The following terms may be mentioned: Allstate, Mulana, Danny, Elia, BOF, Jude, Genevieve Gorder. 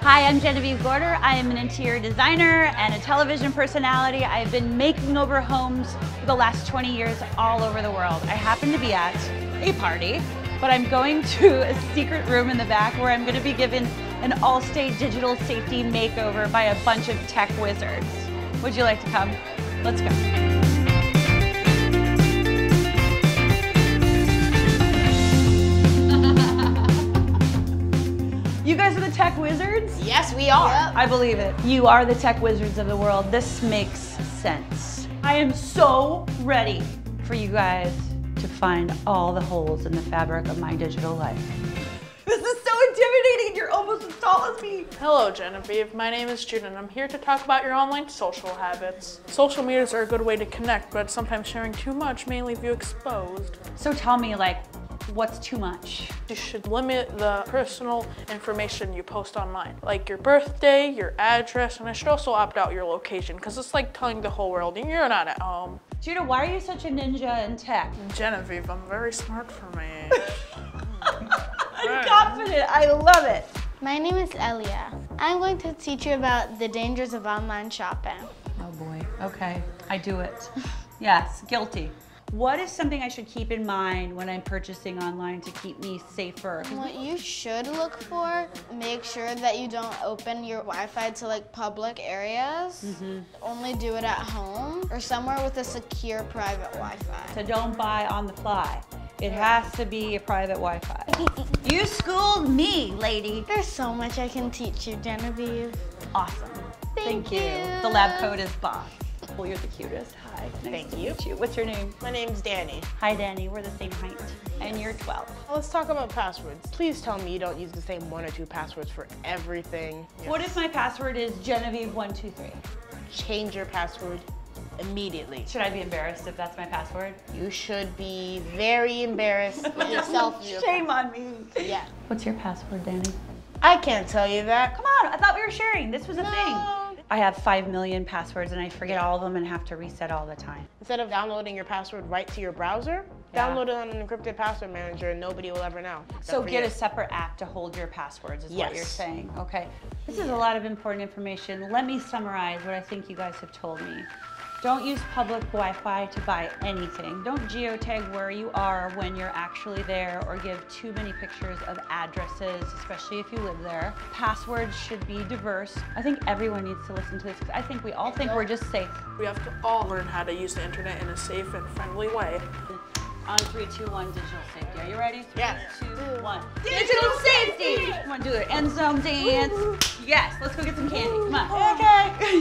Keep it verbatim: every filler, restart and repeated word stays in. Hi, I'm Genevieve Gorder. I am an interior designer and a television personality. I've been making over homes for the last twenty years all over the world. I happen to be at a party, but I'm going to a secret room in the back where I'm going to be given an Allstate digital safety makeover by a bunch of tech wizards. Would you like to come? Let's go. You guys are the tech wizards? Yes, we are. Yep. I believe it. You are the tech wizards of the world. This makes sense. I am so ready for you guys to find all the holes in the fabric of my digital life. This is so intimidating. You're almost as tall as me. Hello, Genevieve. My name is Jude, and I'm here to talk about your online social habits. Social medias are a good way to connect, but sometimes sharing too much may leave you exposed. So tell me, like, what's too much? You should limit the personal information you post online, like your birthday, your address, and I should also opt out your location, because it's like telling the whole world you're not at home. Judah, why are you such a ninja in tech? Genevieve, I'm very smart for me. I'm confident, I love it. My name is Elia. I'm going to teach you about the dangers of online shopping. Oh boy, okay, I do it. Yes, guilty. What is something I should keep in mind when I'm purchasing online to keep me safer? What you should look for, make sure that you don't open your Wi-Fi to like public areas. Mm-hmm. Only do it at home or somewhere with a secure private Wi-Fi. So don't buy on the fly. It has to be a private Wi-Fi. You schooled me, lady. There's so much I can teach you, Genevieve. Awesome. Thank, Thank you. you. The lab coat is B O F. Well, you're the cutest. Hi. Nice Thank you. Meet you. What's your name? My name's Danny. Hi, Danny. We're the same height. And you're twelve. Let's talk about passwords. Please tell me you don't use the same one or two passwords for everything. Yes. What if my password is Genevieve one two three? Change your password immediately. Should I be embarrassed if that's my password? You should be very embarrassed with yourself. Shame on me. Yeah. What's your password, Danny? I can't tell you that. Come on. I thought we were sharing. This was a no. thing. I have five million passwords and I forget all of them and have to reset all the time. Instead of downloading your password right to your browser, yeah. download it on an encrypted password manager and nobody will ever know. So get you. a separate app to hold your passwords is yes. what you're saying. Okay. This yeah. is a lot of important information. Let me summarize what I think you guys have told me. Don't use public Wi-Fi to buy anything. Don't geotag where you are when you're actually there or give too many pictures of addresses, especially if you live there. Passwords should be diverse. I think everyone needs to listen to this because I think we all think we're just safe. We have to all learn how to use the internet in a safe and friendly way. On three, two, one, digital safety. Are you ready? Three, yes. two, one. Digital safety! Come on, do the end zone dance. Yes, let's go get some candy, come on. Okay.